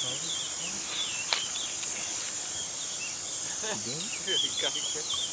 You good?